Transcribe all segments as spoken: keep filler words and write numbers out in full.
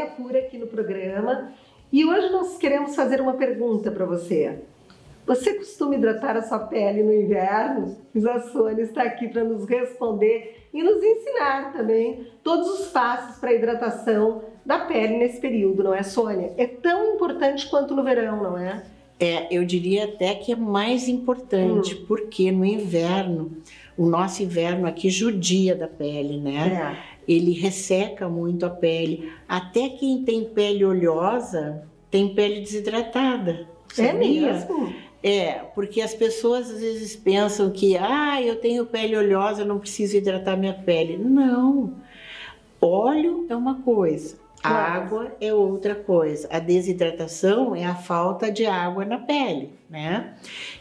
Matéria Pura aqui no programa e hoje nós queremos fazer uma pergunta para você. Você costuma hidratar a sua pele no inverno? Mas a Sônia está aqui para nos responder e nos ensinar também todos os passos para a hidratação da pele nesse período, não é, Sônia? É tão importante quanto no verão, não é? É, eu diria até que é mais importante, hum. porque no inverno, o nosso inverno aqui judia da pele, né? É. Ele resseca muito a pele. Até quem tem pele oleosa, tem pele desidratada. Sabia? É mesmo? É, porque as pessoas às vezes pensam que, ah, eu tenho pele oleosa, eu não preciso hidratar minha pele. Não, óleo é uma coisa. A água é outra coisa. A desidratação é a falta de água na pele, né?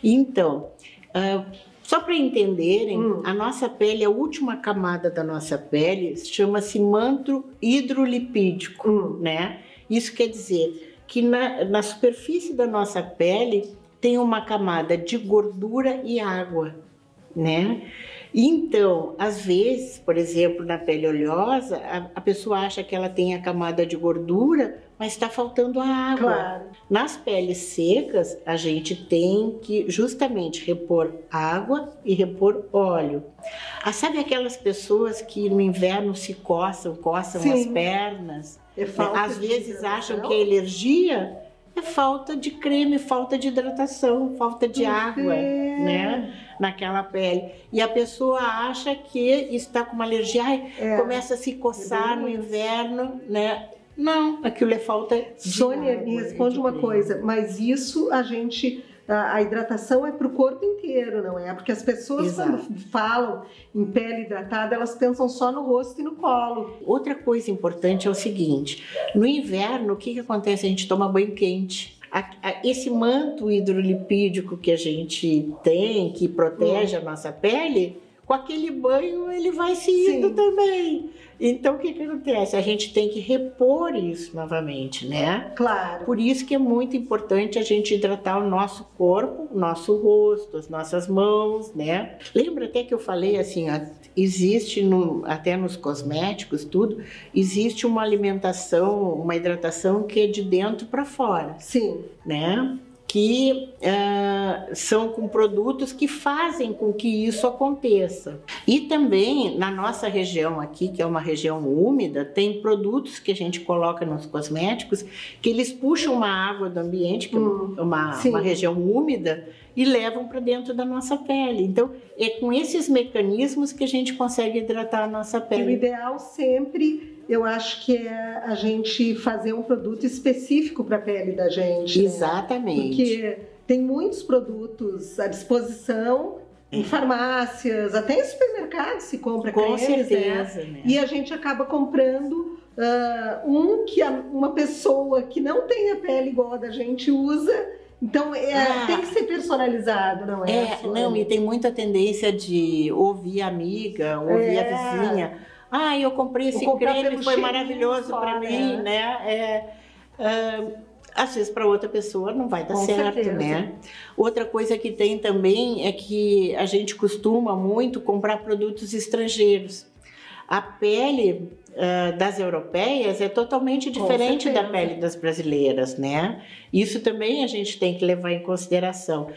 Então, uh, só para entenderem, hum. a nossa pele, a última camada da nossa pele, chama-se manto hidrolipídico, hum. né? Isso quer dizer que na, na superfície da nossa pele tem uma camada de gordura e água, né? Então, às vezes, por exemplo, na pele oleosa, a, a pessoa acha que ela tem a camada de gordura, mas está faltando a água. Claro. Nas peles secas, a gente tem que justamente repor água e repor óleo. Ah, sabe aquelas pessoas que no inverno se coçam, coçam Sim. as pernas? É falta às de vezes acham que é alergia. É falta de creme, falta de hidratação, falta de uhum. água, né? Naquela pele. E a pessoa acha que está com uma alergia, ai, é. começa a se coçar é no inverno, né? Não, aquilo é falta de Sônia, água, me responde é uma creme. coisa, mas isso a gente... A hidratação é para o corpo inteiro, não é? Porque as pessoas Exato. quando falam em pele hidratada, elas pensam só no rosto e no colo. Outra coisa importante é o seguinte, no inverno o que, que acontece? A gente toma banho quente. Esse manto hidrolipídico que a gente tem, que protege a nossa pele, com aquele banho ele vai se indo Sim. também. Então o que, que acontece? A gente tem que repor isso novamente, né? Claro. Por isso que é muito importante a gente hidratar o nosso corpo, o nosso rosto, as nossas mãos, né? Lembra até que eu falei assim, ó, existe no, até nos cosméticos, tudo, existe uma alimentação, uma hidratação que é de dentro para fora. Sim. Né? que uh, são com produtos que fazem com que isso aconteça. E também, na nossa região aqui, que é uma região úmida, tem produtos que a gente coloca nos cosméticos, que eles puxam uma água do ambiente, que hum, é uma, uma região úmida, e levam para dentro da nossa pele. Então, é com esses mecanismos que a gente consegue hidratar a nossa pele. E o ideal sempre... Eu acho que é a gente fazer um produto específico para a pele da gente. Exatamente. Né? Porque tem muitos produtos à disposição é. em farmácias, até em supermercados se compra Com cremes, certeza, né? né? E a gente acaba comprando uh, um que a, uma pessoa que não tem a pele igual a da gente usa. Então, é, ah, tem que ser personalizado, não é? É, não, e tem muita tendência de ouvir a amiga, ouvir é. a vizinha. Ah, eu comprei esse creme, foi maravilhoso para mim, né? É, é, às vezes para outra pessoa não vai dar certo, né? Outra coisa que tem também é que a gente costuma muito comprar produtos estrangeiros. A pele uh, das europeias é totalmente diferente da pele das brasileiras, né? Isso também a gente tem que levar em consideração.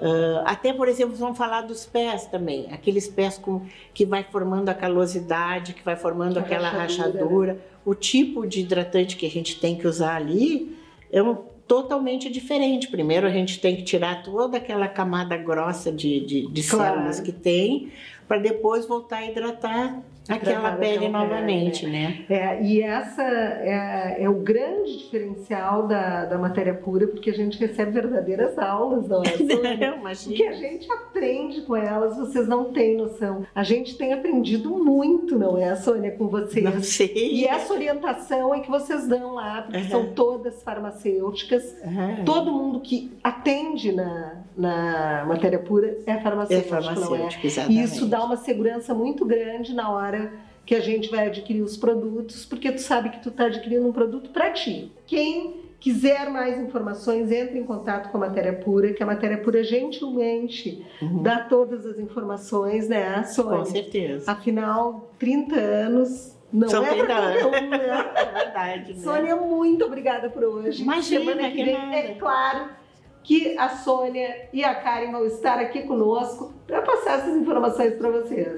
Uh, até, por exemplo, vamos falar dos pés também, aqueles pés com, que vai formando a calosidade, que vai formando a aquela rachadura. rachadura. O tipo de hidratante que a gente tem que usar ali é um, totalmente diferente. Primeiro a gente tem que tirar toda aquela camada grossa de, de, de claro. células que tem, para depois voltar a hidratar aquela pele novamente, é, né? É, e essa é, é o grande diferencial da, da Matéria Pura, porque a gente recebe verdadeiras aulas, não é? Imagina. Que a gente aprende com elas, vocês não têm noção. A gente tem aprendido muito, não é, Sônia, com vocês? Não sei. E essa orientação é que vocês dão lá, porque uhum. são todas farmacêuticas, uhum. todo mundo que atende na, na Matéria Pura é farmacêutico, é farmacêutico, não é? Exatamente. Isso dá uma segurança muito grande na hora que a gente vai adquirir os produtos, porque tu sabe que tu tá adquirindo um produto para ti. Quem quiser mais informações, entre em contato com a Matéria Pura, que a Matéria Pura gentilmente uhum. dá todas as informações, né, Sônia? Com certeza. Afinal, trinta anos Não São é verdade. É verdade. Né? Sônia, muito obrigada por hoje. Imagina, semana que vem, que é claro que a Sônia e a Karen vão estar aqui conosco para passar essas informações para vocês.